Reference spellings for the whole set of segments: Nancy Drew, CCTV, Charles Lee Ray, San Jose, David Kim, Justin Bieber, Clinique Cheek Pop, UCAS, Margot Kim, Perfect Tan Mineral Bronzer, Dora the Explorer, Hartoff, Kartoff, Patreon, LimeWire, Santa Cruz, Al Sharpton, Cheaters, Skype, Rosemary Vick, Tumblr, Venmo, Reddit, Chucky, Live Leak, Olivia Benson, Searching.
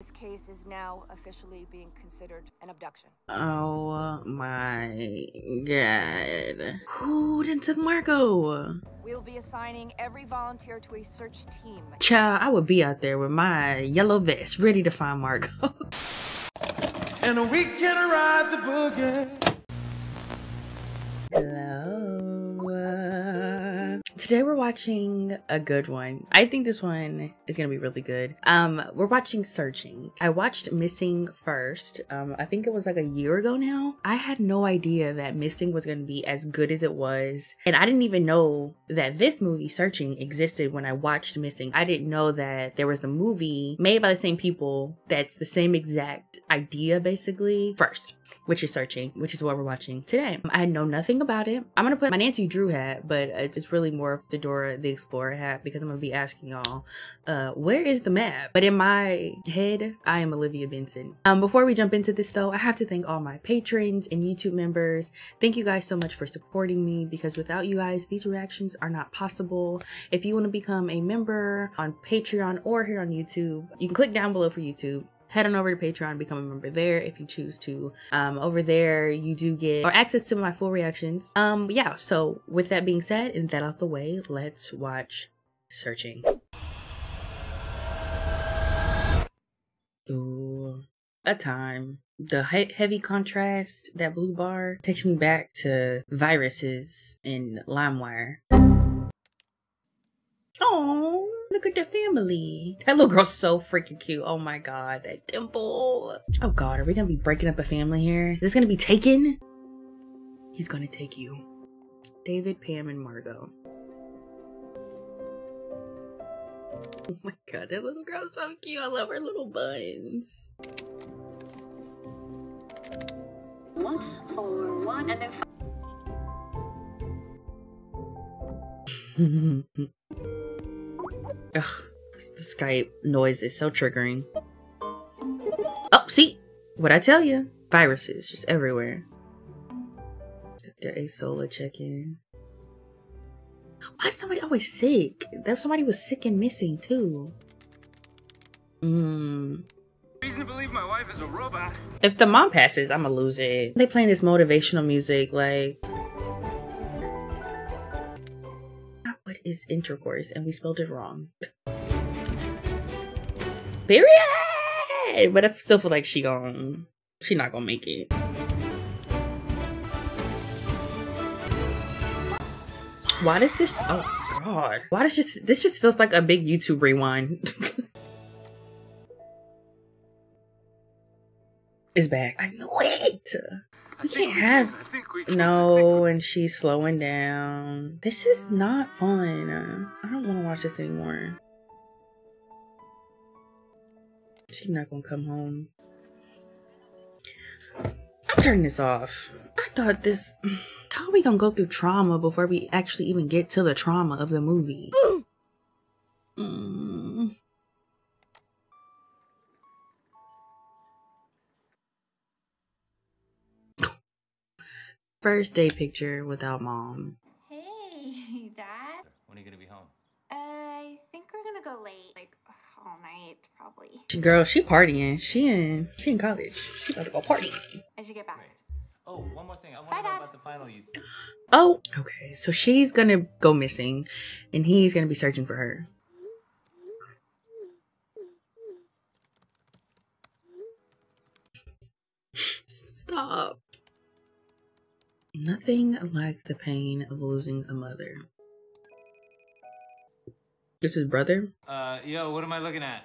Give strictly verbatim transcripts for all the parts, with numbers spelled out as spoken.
This case is now officially being considered an abduction. Oh my god. Who didn't took Marco? We'll be assigning every volunteer to a search team. Child, I would be out there with my yellow vest ready to find Marco. And we can ride the boogie. Hello. Today we're watching a good one. I think this one is gonna be really good. Um, we're watching Searching. I watched Missing first. Um, I think it was like a year ago now. I had no idea that Missing was gonna be as good as it was. And I didn't even know that this movie, Searching, existed when I watched Missing. I didn't know that there was a movie made by the same people that's the same exact idea basically first, which is Searching, which is what we're watching today. I know nothing about it. I'm gonna put my Nancy Drew hat, but it's really more of the Dora the Explorer hat because I'm gonna be asking y'all, uh, where is the map? But in my head, I am Olivia Benson. Um, before we jump into this though, I have to thank all my patrons and YouTube members. Thank you guys so much for supporting me because without you guys, these reactions are not possible. If you wanna become a member on Patreon or here on YouTube, you can click down below for YouTube. Head on over to Patreon, become a member there if you choose to. Um, over there, you do get or access to my full reactions. Um, yeah, so with that being said, and that out the way, let's watch Searching. Ooh, a time. The he heavy contrast, that blue bar, takes me back to viruses in LimeWire. Oh. Look at the family. That little girl's so freaking cute. Oh my god, that dimple. Oh god, are we gonna be breaking up a family here? Is this gonna be taken? He's gonna take you. David, Pam, and Margot. Oh my god, that little girl's so cute. I love her little buns. One, four, one, and then ugh, the Skype noise is so triggering. Oh, see? What'd I tell you? Viruses just everywhere. Doctor Asola check-in. Why is somebody always sick? There, somebody was sick and missing too. Mmm. Reason to believe my wife is a robot. If the mom passes, I'ma lose it. They playing this motivational music like... is intercourse and we spelled it wrong. Period! But I still feel like she gon' she not gonna make it. Why does this oh god. Why does this this just feels like a big YouTube rewind? It's back. I knew it! We can't have I think we can. No, and she's slowing down. This is not fun. I don't want to watch this anymore. She's not gonna come home. I'm turning this off. I thought this. How are we gonna go through trauma before we actually even get to the trauma of the movie? Mm. First day picture without mom. Hey, Dad. When are you gonna be home? Uh, I think we're gonna go late, like all night, probably. Girl, she partying. She in she in college. She about to go party. I should get back. Great. Oh, one more thing. I want to know about the final. You. Oh, okay. So she's gonna go missing, and he's gonna be searching for her. Stop. Nothing like the pain of losing a mother. This is brother? Uh, yo, what am I looking at?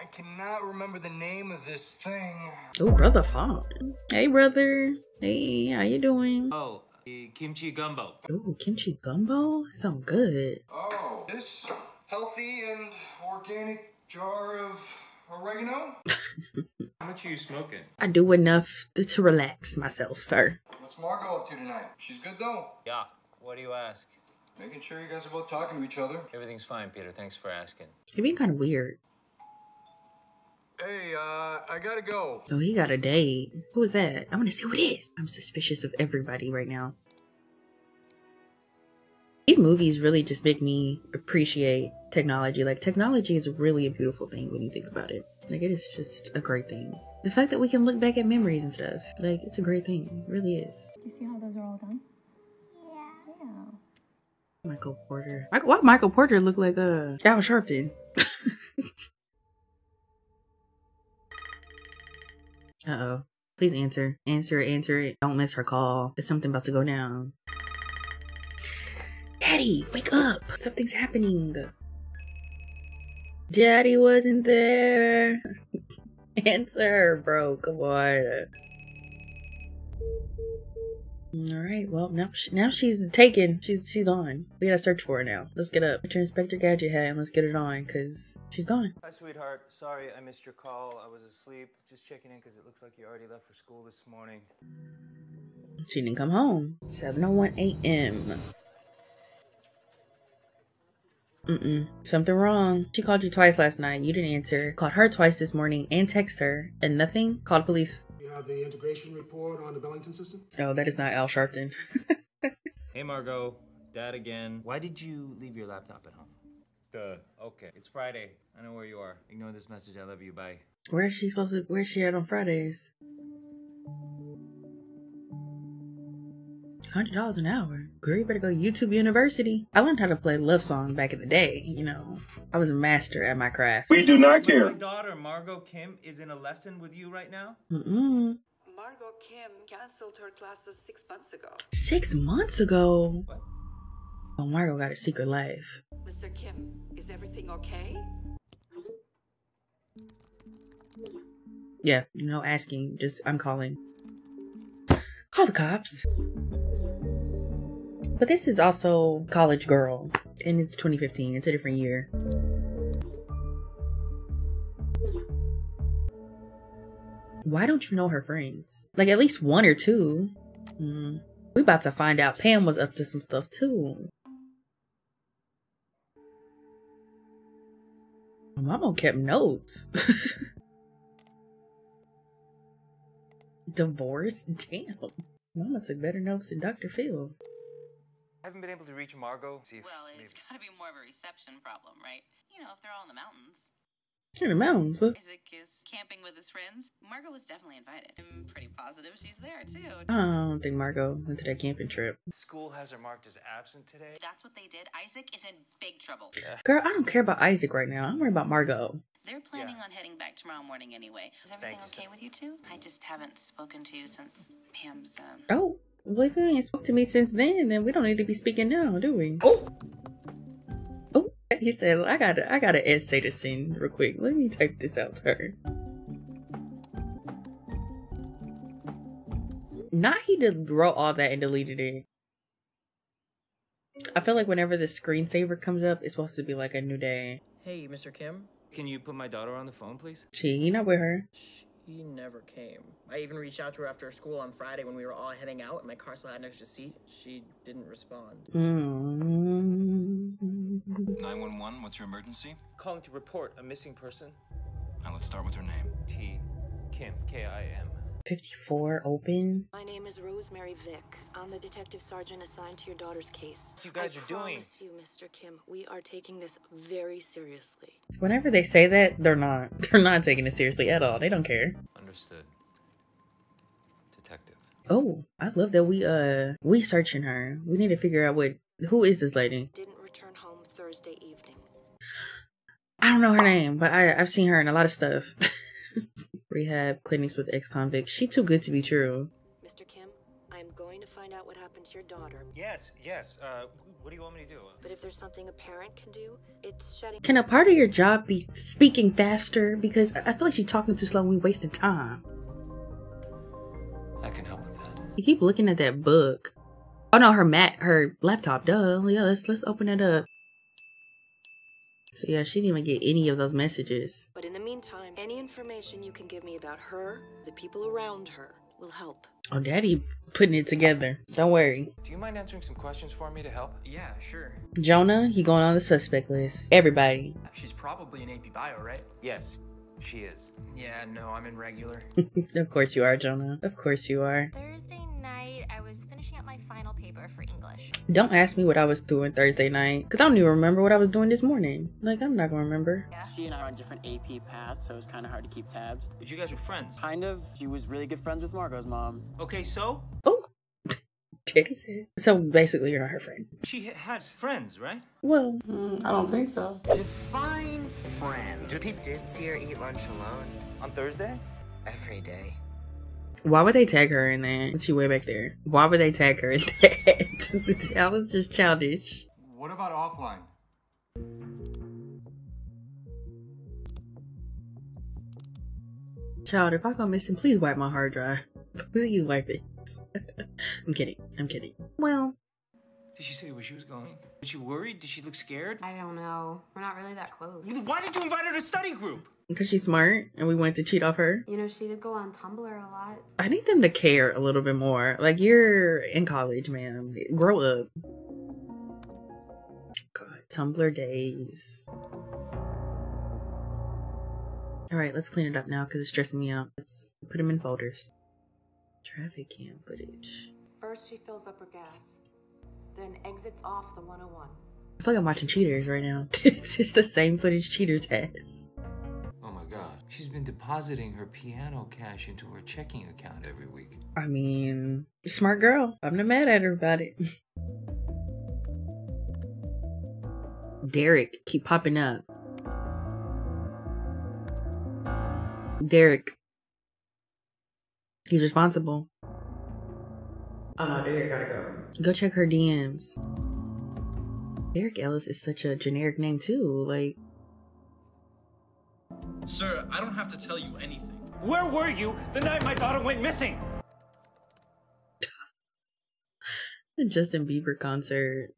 I cannot remember the name of this thing. Oh, brother phone. Hey, brother. Hey, how you doing? Oh, kimchi gumbo. Oh, kimchi gumbo? That sounds good. Oh, this healthy and organic jar of oregano? How much are you smoking? I do enough to relax myself, sir. What's Margot up to tonight? She's good though? Yeah, what do you ask? Making sure you guys are both talking to each other. Everything's fine, Peter, thanks for asking. You're being kind of weird. Hey, uh, I gotta go. Oh, he got a date. Who is that? I wanna see who it is. I'm suspicious of everybody right now. These movies really just make me appreciate technology. Like, technology is really a beautiful thing when you think about it. Like, it is just a great thing. The fact that we can look back at memories and stuff, like, it's a great thing. It really is. You see how those are all done? Yeah. Yeah. Michael Porter. Michael, why Michael Porter look like a Al Sharpton? Uh-oh. Please answer. Answer it, answer it. Don't miss her call. There's something about to go down. Daddy, wake up. Something's happening. Daddy wasn't there. Answer, bro. Come on. All right. Well, now she, now she's taken. She's she's gone. We gotta search for her now. Let's get up. Put your Inspector Gadget hat and let's get it on, cause she's gone. Hi, sweetheart. Sorry I missed your call. I was asleep. Just checking in, cause it looks like you already left for school this morning. She didn't come home. seven oh one a m Mm-mm. Something wrong. She called you twice last night. You didn't answer. Called her twice this morning and text her and nothing. Called police. You have the integration report on the Bellington system? Oh, that is not Al Sharpton. Hey, Margot. Dad again. Why did you leave your laptop at home? Duh. Okay. It's Friday. I know where you are. Ignore this message. I love you. Bye. Where is she supposed to... Where is she at on Fridays? one hundred dollars an hour. Girl, you better go to YouTube University. I learned how to play love song back in the day, you know. I was a master at my craft. We do not care. My daughter, Margot Kim, is in a lesson with you right now? Mm-mm. Margot Kim canceled her classes six months ago. Six months ago? What? Oh, Margot got a secret life. Mister Kim, is everything okay? Yeah, no asking. Just, I'm calling. Call the cops. But this is also college girl, and it's twenty fifteen. It's a different year. Why don't you know her friends? Like, at least one or two. Mm. We about to find out Pam was up to some stuff too. Mama kept notes. Divorce? Damn. Mama took better notes than Doctor Phil. I haven't been able to reach Margot. See if well, it's maybe. Gotta be more of a reception problem, right? You know, if they're all in the mountains. In the mountains, what? Isaac is camping with his friends. Margot was definitely invited. I'm pretty positive she's there, too. I don't think Margot went to that camping trip. School has her marked as absent today. That's what they did. Isaac is in big trouble. Yeah. Girl, I don't care about Isaac right now. I'm worried about Margot. They're planning yeah. on heading back tomorrow morning anyway. Is everything Thank okay you so. with you two? I just haven't spoken to you since Pam's, um... Oh. Well, if you ain't spoke to me since then, then we don't need to be speaking now, do we? Oh, oh! He said, "I got, I got an essay to send real quick. Let me type this out to her." Not he did wrote all that and deleted it. I feel like whenever the screensaver comes up, it's supposed to be like a new day. Hey, Mister Kim, can you put my daughter on the phone, please? She not with her. Shh. He never came. I even reached out to her after school on Friday when we were all heading out and my car still had an extra seat. She didn't respond. nine one one, what's your emergency? Calling to report a missing person. Now let's start with her name. T. Kim. K I M. fifty-four open. My name is Rosemary Vick. I'm the detective sergeant assigned to your daughter's case. You guys I are doing. I promise you, Mister Kim, we are taking this very seriously. Whenever they say that, they're not. They're not taking it seriously at all. They don't care. Understood. Detective. Oh, I love that we uh we searching her. We need to figure out what who is this lady. Didn't return home Thursday evening. I don't know her name, but I I've seen her in a lot of stuff. Rehab, clinics with ex-convicts. She too good to be true. Mister Kim, I'm going to find out what happened to your daughter. Yes, yes. Uh, what do you want me to do? But if there's something a parent can do, it's shutting... Can a part of your job be speaking faster? Because I feel like she's talking too slow and we wasted time. I can help with that. You keep looking at that book. Oh no, her mat, her laptop, duh. Yeah, let's, let's open it up. So yeah, she didn't even get any of those messages. But in the meantime, any information you can give me about her, the people around her, will help. Oh, Daddy putting it together. Don't worry. Do you mind answering some questions for me to help? Yeah, sure. Jonah, he going on the suspect list. Everybody. She's probably an A P bio, right? Yes. She is. Yeah, no, I'm in regular. Of course you are, Jonah. Of course you are. Thursday night, I was finishing up my final paper for English. Don't ask me what I was doing Thursday night, because I don't even remember what I was doing this morning. Like, I'm not going to remember. Yeah. She and I are on different A P paths, so it was kind of hard to keep tabs. But you guys were friends? Kind of. She was really good friends with Margot's mom. Okay, so? Oh. So basically you're not her friend. She has friends, right? Well, mm, I don't think so. Define friends. Do people did see her eat lunch alone? On Thursday? Every day. Why would they tag her in that? She way back there. Why would they tag her in that? That was just childish. What about offline? Child, if I go missing, please wipe my hard drive. Please wipe it. I'm kidding. I'm kidding. Well. Did she say where she was going? Was she worried? Did she look scared? I don't know. We're not really that close. Why did you invite her to study group? Because she's smart and we wanted to cheat off her. You know, she did go on Tumblr a lot. I need them to care a little bit more. Like, you're in college, man. Grow up. God, Tumblr days. All right, let's clean it up now because it's stressing me out. Let's put them in folders. Traffic cam footage. First she fills up her gas, then exits off the one oh one. I feel like I'm watching Cheaters right now. It's just the same footage Cheaters has. Oh my god. She's been depositing her piano cash into her checking account every week. I mean, smart girl. I'm not mad at her about it. Derek, keep popping up. Derek. He's responsible. Oh no, Derek gotta go. Go check her D Ms. Derek Ellis is such a generic name too, like. Sir, I don't have to tell you anything. Where were you the night my daughter went missing? The Justin Bieber concert.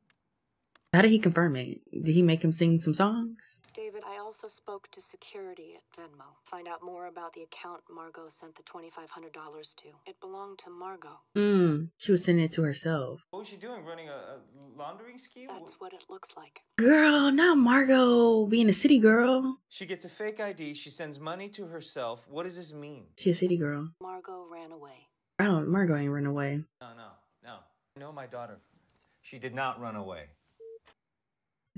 How did he confirm it? Did he make him sing some songs? David, I also spoke to security at Venmo. Find out more about the account Margot sent the twenty-five hundred dollars to. It belonged to Margot. Mmm. She was sending it to herself. What was she doing? Running a, a laundering scheme? That's what it looks like. Girl, not Margot being a city girl. She gets a fake I D. She sends money to herself. What does this mean? She a city girl. Margot ran away. I don't. Margot ain't run away. No, no, no. I know my daughter. She did not run away.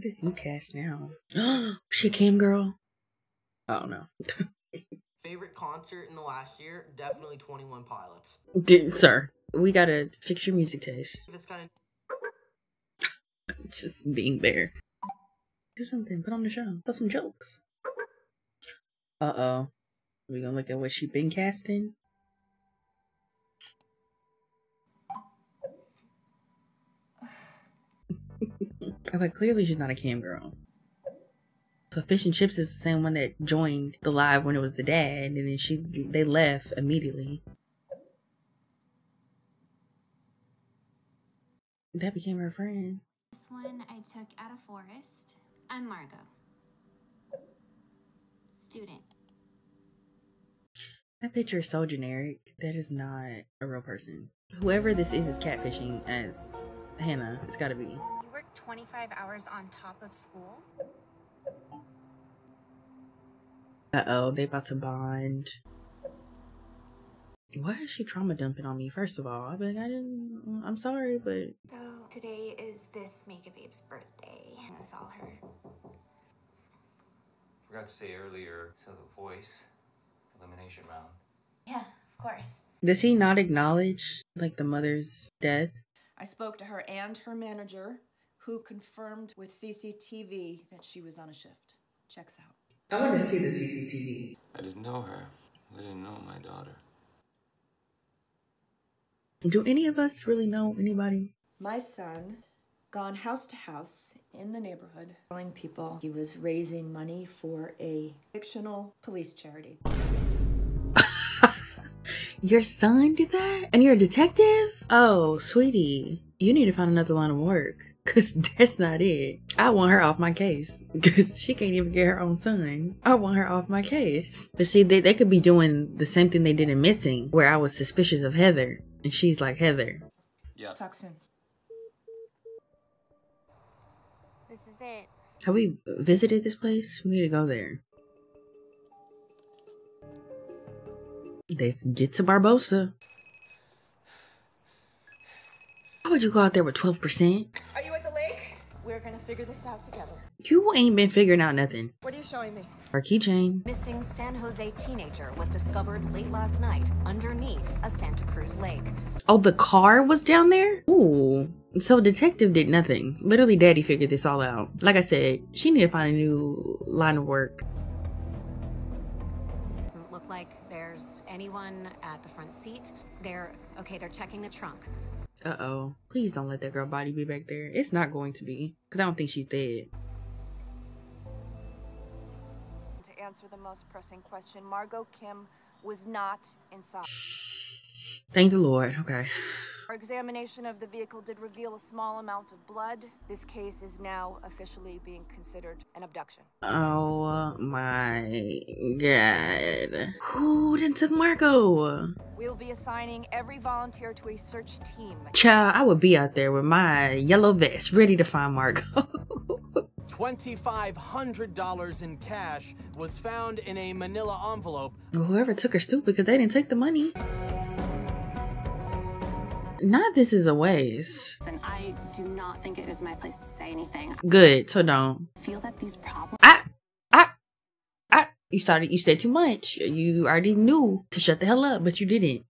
What is UCAS now? She came, girl. Oh no. Favorite concert in the last year? Definitely twenty-one Pilots. Dude, sir, we gotta fix your music taste. If it's kind of just being there. Do something. Put on the show. Tell some jokes. Uh oh. We gonna look at what she been casting. Okay, clearly she's not a cam girl. So Fish and Chips is the same one that joined the live when it was the dad, and then she they left immediately. That became her friend. This one I took at a forest. I'm Margot. Student. That picture is so generic. That is not a real person. Whoever this is is catfishing as Hannah. It's gotta be. twenty-five hours on top of school. Uh-oh, they about to bond. Why is she trauma dumping on me, first of all? I mean, I didn't, I'm sorry, but... So, today is this Mega Babe's birthday. I saw her. Forgot to say earlier, so the voice, elimination round. Yeah, of course. Does he not acknowledge, like, the mother's death? I spoke to her and her manager, who confirmed with C C T V that she was on a shift. Checks out. I want to see the C C T V. I didn't know her. I didn't know my daughter. Do any of us really know anybody? My son, gone house to house in the neighborhood, telling people he was raising money for a fictional police charity. Your son did that? And you're a detective? Oh, sweetie. You need to find another line of work. Cause that's not it. I want her off my case. Cause she can't even get her own son. I want her off my case. But see, they, they could be doing the same thing they did in Missing, where I was suspicious of Heather. And she's like, Heather. Yeah. Talk soon. This is it. Have we visited this place? We need to go there. Let's get to Barbosa. Why would you go out there with twelve percent? Are you at the lake? We're gonna figure this out together. You ain't been figuring out nothing. What are you showing me? Our keychain. Missing San Jose teenager was discovered late last night underneath a Santa Cruz lake. Oh, the car was down there? Ooh. So detective did nothing. Literally daddy figured this all out. Like I said, she need to find a new line of work. Doesn't look like there's anyone at the front seat. They're, okay, they're checking the trunk. Uh-oh. Please don't let that girl body be back there. It's not going to be, because I don't think she's dead. To answer the most pressing question, Margot Kim was not inside. Thank the Lord. Okay. Our examination of the vehicle did reveal a small amount of blood. This case is now officially being considered an abduction. Oh my God. Who didn't took Margot? We'll be assigning every volunteer to a search team. Child, I would be out there with my yellow vest ready to find Margot. twenty-five hundred dollars in cash was found in a manila envelope. Whoever took her stupid, because they didn't take the money. Not this is a waste. And I do not think it is my place to say anything. Good, so don't. I feel that these problems. I, I, I. You started. You said too much. You already knew to shut the hell up, but you didn't.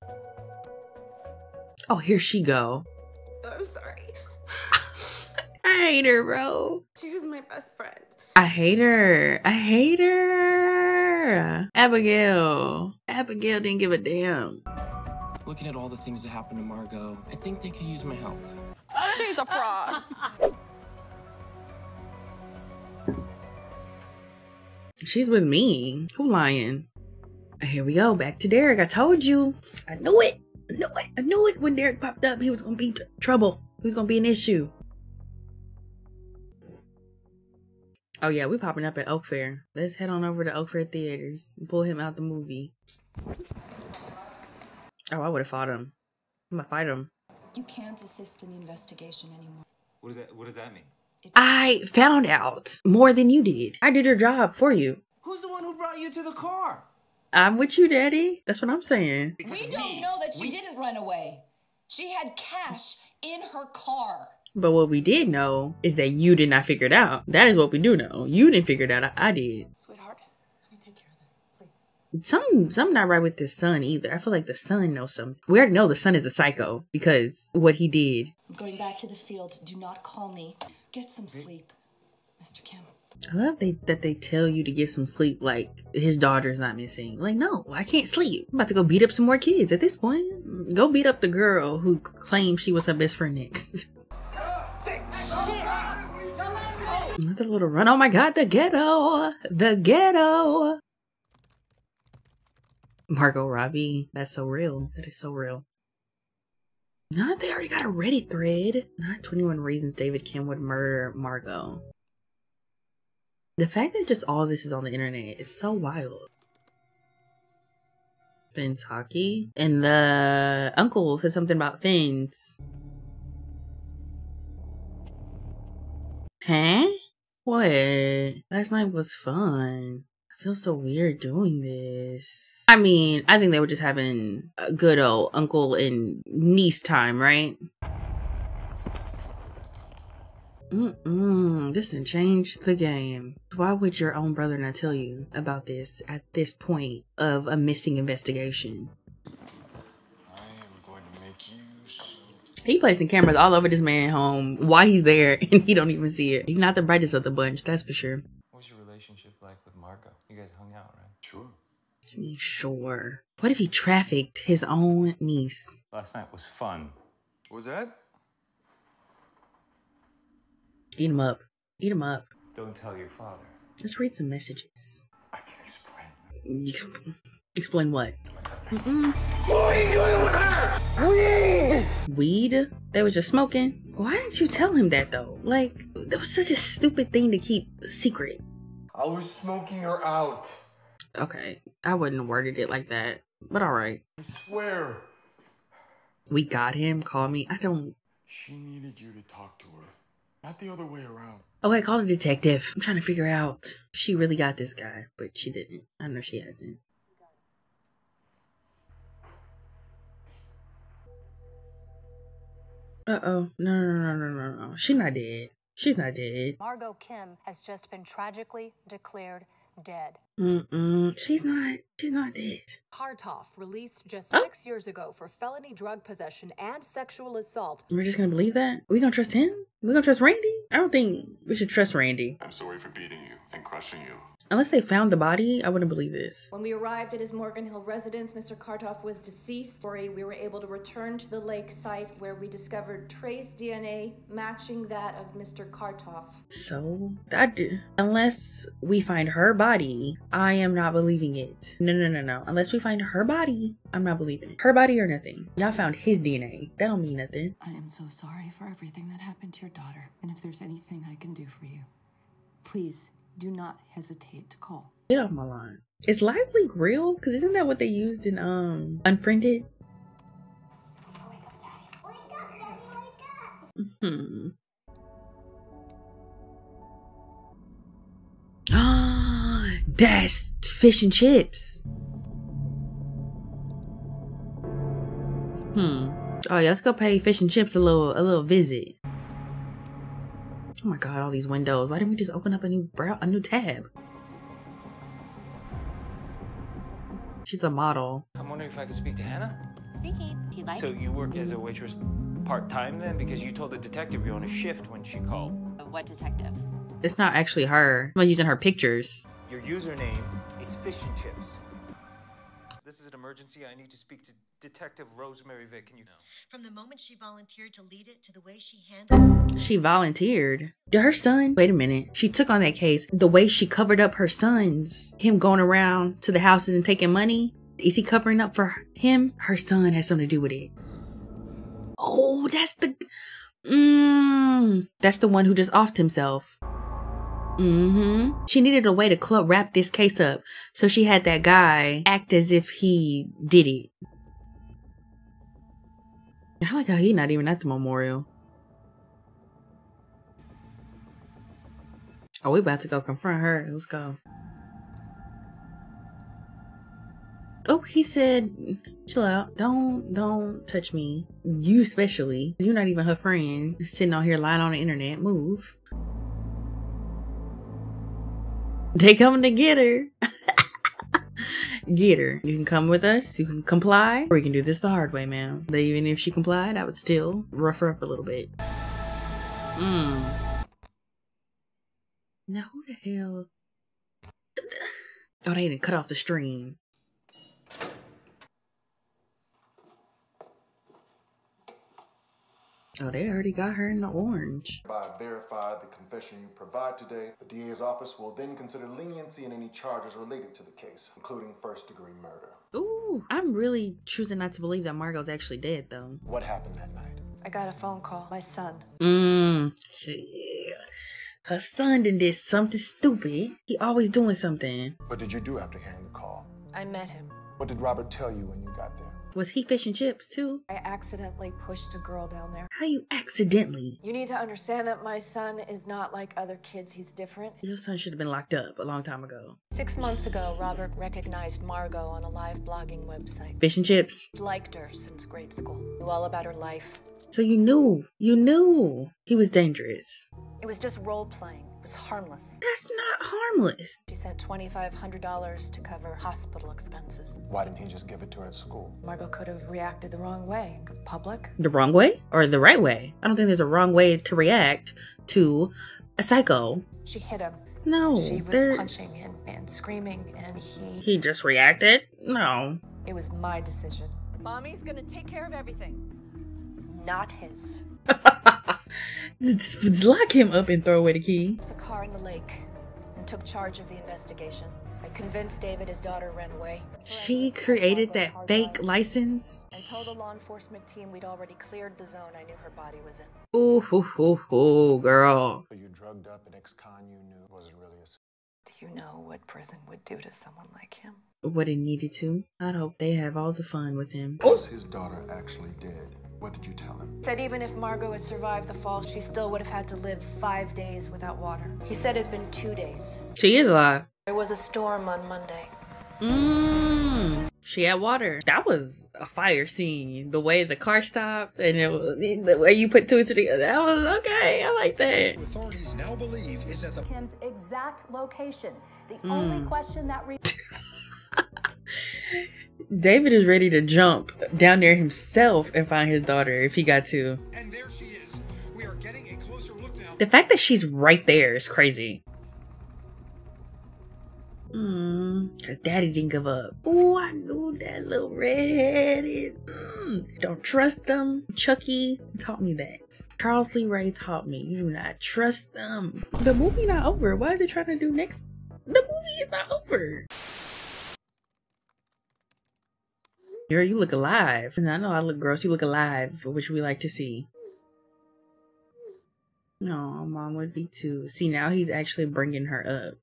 Oh, here she go. I'm sorry. I hate her, bro. She was my best friend. I hate her. I hate her. Abigail. Abigail didn't give a damn. Looking at all the things that happened to Margot, I think they could use my help. She's a fraud. She's with me. Who lying? Here we go. Back to Derek. I told you. I knew it. I knew it. I knew it when Derek popped up. He was going to be trouble. He was going to be an issue. Oh, yeah. We popping up at Oakfair. Let's head on over to Oakfair Theaters and pull him out the movie. Oh, I would have fought him. I'm gonna fight him. You can't assist in the investigation anymore. What does that, what does that mean? It I found out more than you did. I did your job for you. Who's the one who brought you to the car? I'm with you, Daddy. That's what I'm saying. Because we don't me. know that she we... didn't run away. She had cash in her car. But what we did know is that you did not figure it out. That is what we do know. You didn't figure it out. I, I did. Sweetheart. Something, something not right with this son either. I feel like the son knows something. We already know the son is a psycho because what he did. I'm going back to the field. Do not call me. Get some sleep, Mister Kim. I love they, that they tell you to get some sleep like his daughter's not missing. Like, no, I can't sleep. I'm about to go beat up some more kids at this point. Go beat up the girl who claimed she was her best friend next. Another little run. Oh my God, the ghetto. The ghetto. Margot Robbie, that's so real. That is so real. Now they already got a Reddit thread. Not twenty-one Reasons David Kim Would Murder Margot. The fact that just all this is on the internet is so wild. Finn's hockey. And the uncle said something about Finn's. Huh? What? Last night was fun. Feel so weird doing this. I mean, I think they were just having a good old uncle and niece time, right? Mm-mm, this didn't change the game. Why would your own brother not tell you about this at this point of a missing investigation? I am going to make use. He placing cameras all over this man's home while he's there and he don't even see it. He's not the brightest of the bunch, that's for sure. What's your relationship like with Margot? You guys hung out, right? Sure. I mean, sure. What if he trafficked his own niece? Last night was fun. What was that? Eat him up. Eat him up. Don't tell your father. Let's read some messages. I can explain. Explain what? Mm-mm. What are you doing with her? Weed! Weed? They was just smoking? Why didn't you tell him that though? Like, that was such a stupid thing to keep secret. I was smoking her out. Okay, I wouldn't have worded it like that, but all right. I swear. We got him, call me. I don't... She needed you to talk to her, not the other way around. Oh, I call a detective. I'm trying to figure out if she really got this guy, but she didn't. I know she hasn't. Uh-oh. No, no, no, no, no, no. She's not dead. She's not dead. Margot Kim has just been tragically declared dead. Mm-mm. She's not. She's not dead. Hartoff, released just oh. six years ago for felony drug possession and sexual assault. We're just gonna believe that? We gonna trust him? We gonna trust Randy? I don't think we should trust Randy. I'm sorry for beating you and crushing you. Unless they found the body, I wouldn't believe this. When we arrived at his Morgan Hill residence, Mister Kartoff was deceased. Sorry, we were able to return to the lake site where we discovered trace D N A matching that of Mister Kartoff. So, that do. Unless we find her body, I am not believing it. No, no, no, no. Unless we find her body, I'm not believing it. Her body or nothing. Y'all found his D N A. That don't mean nothing. I am so sorry for everything that happened to your daughter. And if there's anything I can do for you, please. Do not hesitate to call. Get off my line. Is Live Leak real? Because isn't that what they used in um Unfriended? Wake up, Daddy. Wake up, Daddy. Wake up. Hmm. That's fish and chips. Hmm. Oh, yeah, let's go pay fish and chips a little a little visit. Oh my god, all these windows. Why didn't we just open up a new brow a new tab? She's a model. I'm wondering if I could speak to Hannah? Speaking, if you'd like. So you work as a waitress part-time then? Because you told the detective you were on a shift when she called. What detective? It's not actually her. I'm using her pictures. Your username is Fish and Chips. This is an emergency. I need to speak to Detective Rosemary Vick. Can you know? From the moment she volunteered to lead it to the way she handled. She volunteered. Did her son? Wait a minute. She took on that case. The way she covered up her sons, him going around to the houses and taking money. Is he covering up for him? Her son has something to do with it. Oh, that's the. Mmm. That's the one who just offed himself. Mm-hmm. She needed a way to club wrap this case up, so she had that guy act as if he did it. I like how he's not even at the memorial. Oh, we about to go confront her. Let's go. Oh, he said, chill out. Don't, don't touch me. You especially. You're not even her friend. You're sitting on here lying on the internet. Move. They coming to get her. Get her. You can come with us. You can comply. Or you can do this the hard way, ma'am. But even if she complied, I would still rough her up a little bit. Mm. Now who the hell? Oh, they didn't cut off the stream. Oh, they already got her in the orange. By verify the confession you provide today, the D A's office will then consider leniency in any charges related to the case, including first-degree murder. Ooh, I'm really choosing not to believe that Margot's actually dead, though. What happened that night? I got a phone call. My son. Mmm. Yeah. Her son done did something stupid. He always doing something. What did you do after hearing the call? I met him. What did Robert tell you when you got there? Was he fish and chips too? I accidentally pushed a girl down there. How you accidentally? You need to understand that my son is not like other kids. He's different. Your son should have been locked up a long time ago. Six months ago, Robert recognized Margot on a live blogging website. Fish and chips. Liked her since grade school. Knew all about her life. So you knew. You knew he was dangerous. It was just role playing. It was harmless. That's not harmless. She sent twenty-five hundred dollars to cover hospital expenses. Why didn't he just give it to her at school? Margot could have reacted the wrong way. Public? The wrong way or the right way? I don't think there's a wrong way to react to a psycho. She hit him. No. She was they're... punching and, and screaming and he... He just reacted? No. It was my decision. Mommy's gonna take care of everything. Not his. Lock him up and throw away the key. The car in the lake and took charge of the investigation. I convinced David his daughter ran away. She created that fake license. And told the law enforcement team we'd already cleared the zone I knew her body was in. Ooh, hoo, hoo, hoo, girl. So you drugged up an ex-con you knew wasn't really a... Do you know what prison would do to someone like him? What it needed to. I'd hope they have all the fun with him. Was his daughter actually dead? What did you tell him? Said even if Margot had survived the fall, she still would have had to live five days without water. He said it'd been two days. She is alive. There was a storm on Monday. Mmm. she had water. That was a fire scene. The way the car stopped and it was, the way you put two and two together, that was okay. I like that. Authorities now believe is at the Kim's exact location. The mm. only question that re David is ready to jump down there himself and find his daughter if he got to. And there she is. We are getting a closer look now. The fact that she's right there is crazy. Mm, cause daddy didn't give up. Ooh, I knew that little redhead is. Mm, don't trust them. Chucky taught me that. Charles Lee Ray taught me, you do not trust them. The movie not over. What are they trying to do next? The movie is not over. Girl, you look alive. And I know I look gross. You look alive, which we like to see. No, mom would be too. See, now he's actually bringing her up.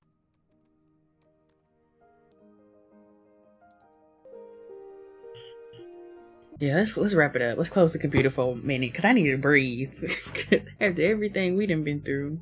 Yeah, let's, let's wrap it up. Let's close the computer for a minute, because I need to breathe. Because after everything we done been through.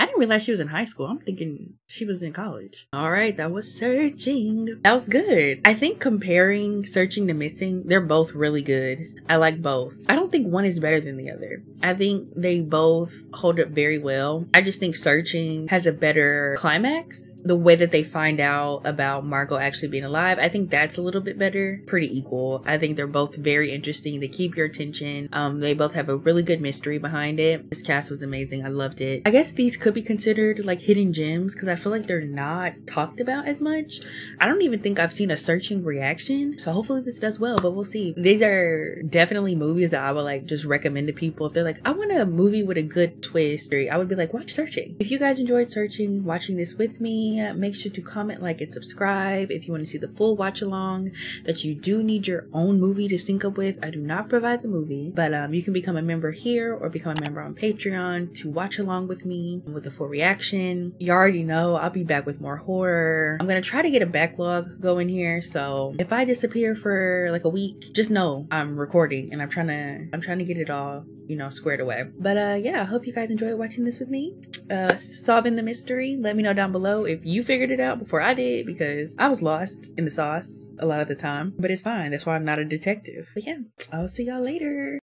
I didn't realize she was in high school. I'm thinking she was in college. All right, that was Searching. That was good. I think comparing Searching to Missing, they're both really good. I like both. I don't think one is better than the other. I think they both hold up very well. I just think Searching has a better climax. The way that they find out about Margot actually being alive, I think that's a little bit better. Pretty equal. I think they're both very interesting. They keep your attention. Um, they both have a really good mystery behind it. This cast was amazing. I loved it. I guess these could be considered like hidden gems because I feel like they're not talked about as much. I don't even think I've seen a Searching reaction, so hopefully this does well, but we'll see. These are definitely movies that I would like just recommend to people. If they're like, I want a movie with a good twist, I would be like, watch Searching. If you guys enjoyed Searching, watching this with me, make sure to comment, like, and subscribe. If you want to see the full watch along that you do need your own movie to sync up with, I do not provide the movie, but um, you can become a member here or become a member on Patreon to watch along with me with the full reaction. You already know I'll be back with more horror. I'm gonna try to get a backlog going here, so if I disappear for like a week, just know I'm recording and I'm trying to I'm trying to get it all, you know, squared away. But uh yeah, I hope you guys enjoyed watching this with me, uh solving the mystery. Let me know down below if you figured it out before I did, because I was lost in the sauce a lot of the time, but it's fine. That's why I'm not a detective. But yeah, I'll see y'all later.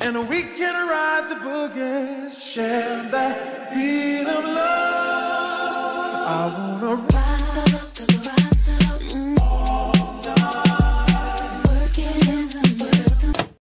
And we can ride the boogie, share that beat of love.